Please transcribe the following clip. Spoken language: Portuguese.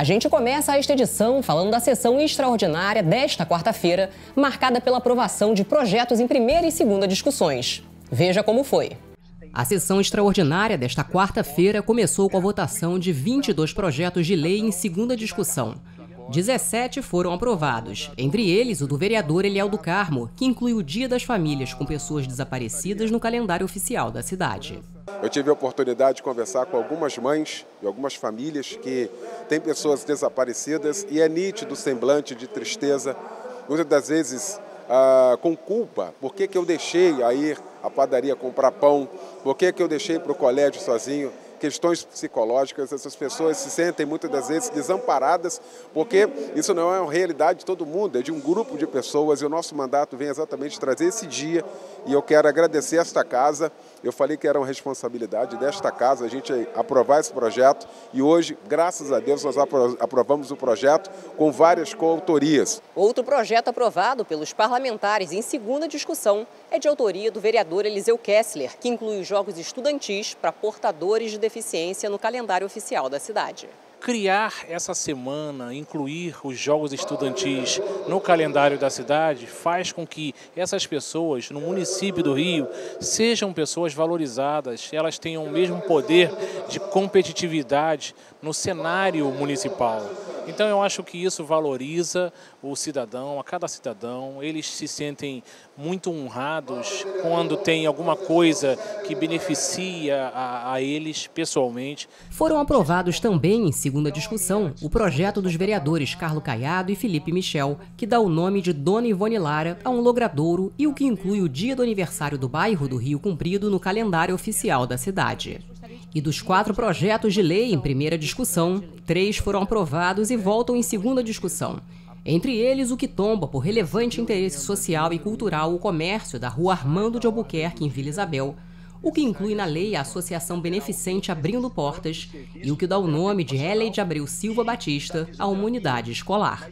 A gente começa esta edição falando da sessão extraordinária desta quarta-feira, marcada pela aprovação de projetos em primeira e segunda discussões. Veja como foi. A sessão extraordinária desta quarta-feira começou com a votação de 22 projetos de lei em segunda discussão. 17 foram aprovados, entre eles o do vereador Eliel do Carmo, que inclui o Dia das Famílias com Pessoas Desaparecidas no calendário oficial da cidade. Eu tive a oportunidade de conversar com algumas mães e algumas famílias que têm pessoas desaparecidas e é nítido o semblante de tristeza, muitas das vezes com culpa. Por que eu deixei a ir à padaria comprar pão? Por que eu deixei para o colégio sozinho? Questões psicológicas, essas pessoas se sentem muitas das vezes desamparadas, porque isso não é uma realidade de todo mundo, é de um grupo de pessoas, e o nosso mandato vem exatamente trazer esse dia, e eu quero agradecer a esta casa. Eu falei que era uma responsabilidade desta casa a gente aprovar esse projeto, e hoje, graças a Deus, nós aprovamos o projeto com várias coautorias. Outro projeto aprovado pelos parlamentares em segunda discussão é de autoria do vereador Eliseu Kessler, que inclui os jogos estudantis para portadores de deficiência no calendário oficial da cidade. Criar essa semana, incluir os jogos estudantis no calendário da cidade, faz com que essas pessoas no município do Rio sejam pessoas valorizadas, elas tenham o mesmo poder de competitividade no cenário municipal. Então eu acho que isso valoriza o cidadão, a cada cidadão, eles se sentem muito honrados quando tem alguma coisa que beneficia a eles pessoalmente. Foram aprovados também, em segunda discussão, o projeto dos vereadores Carlos Caiado e Felipe Michel, que dá o nome de Dona Ivone Lara a um logradouro e o que inclui o dia do aniversário do bairro do Rio Comprido no calendário oficial da cidade. E dos 4 projetos de lei em primeira discussão, 3 foram aprovados e voltam em segunda discussão. Entre eles, o que tomba por relevante interesse social e cultural o comércio da rua Armando de Albuquerque, em Vila Isabel, o que inclui na lei a associação beneficente Abrindo Portas e o que dá o nome de Helen de Abreu Silva Batista à unidade escolar.